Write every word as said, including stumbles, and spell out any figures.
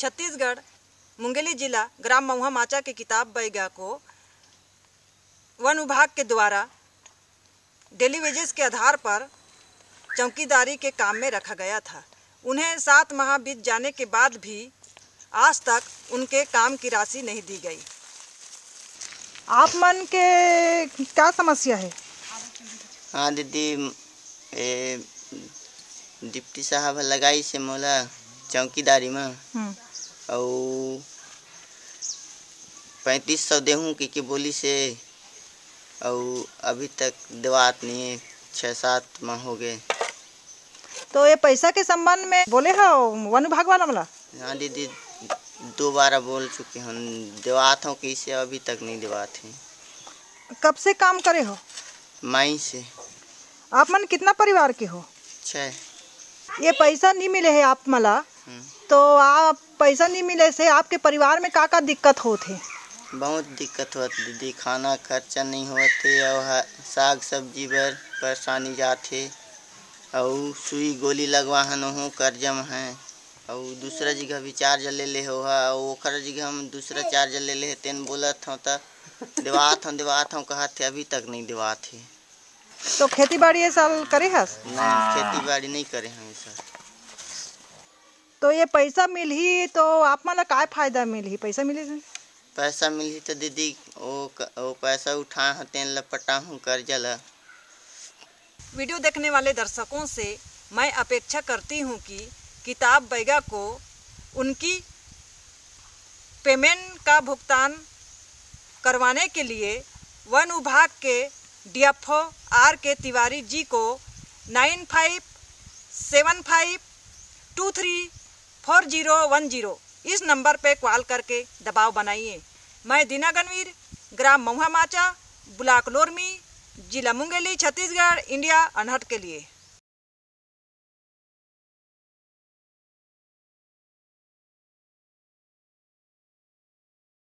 छत्तीसगढ़ मुंगेली जिला ग्राम महुआ माचा के किताब बैगा को वन विभाग के द्वारा डेली वेजेस के आधार पर चौकीदारी के काम में रखा गया था। उन्हें सात माह बीत जाने के बाद भी आज तक उनके काम की राशि नहीं दी गई। आप मन के क्या समस्या है? हाँ दीदी, डिप्टी साहब लगाई से मोला चौकीदारी में और पैंतीस सौ देहूँ की के बोली से और अभी तक देवात नहीं है, छः सात माह हो गए। तो ये पैसा के संबंध में बोले हो वन विभाग वाला मोला? हाँ दीदी, दो बार बोल चुके हम देवात हूँ कि इसे अभी तक नहीं देवात है। कब से काम करे हो? माई से। आप मन कितना परिवार के हो? छः। ये पैसा नहीं मिले है आप मला, तो आप पैसा नहीं मिले से आपके परिवार में का का दिक्कत होते? बहुत दिक्कत होती दीदी, खाना खर्चा नहीं होते और साग सब्जी पर परेशानी जाते और सुई गोली लगवा हो कर्जा में है और दूसरा जगह भी चार्ज ले ले हो और जगह हम दूसरा चार्ज ले ले तेन बोलत हूँ तब देवात हूँ देवात हूँ कहा थे, अभी तक नहीं देवात है। तो खेती बाड़ी ये साल करे हस? नहीं, खेती बाड़ी नहीं करे हम इस साल। तो ये पैसा मिल ही तो आप माला काय फायदा मिल ही? पैसा मिले पैसा मिल ही तो दीदी ओ ओ पैसा उठा हते लपटा हूँ कर्जा ला। वीडियो देखने वाले दर्शकों से मैं अपेक्षा करती हूँ कि किताब बैगा को उनकी पेमेंट का भुगतान करवाने के लिए वन विभाग के डीएफओ आर के तिवारी जी को nine five seven five two three four zero one zero इस नंबर पे कॉल करके दबाव बनाइए। मैं दीना गणवीर, ग्राम महुआ माचा, ब्लॉक लोरमी, जिला मुंगेली, छत्तीसगढ़, इंडिया अनहट के लिए।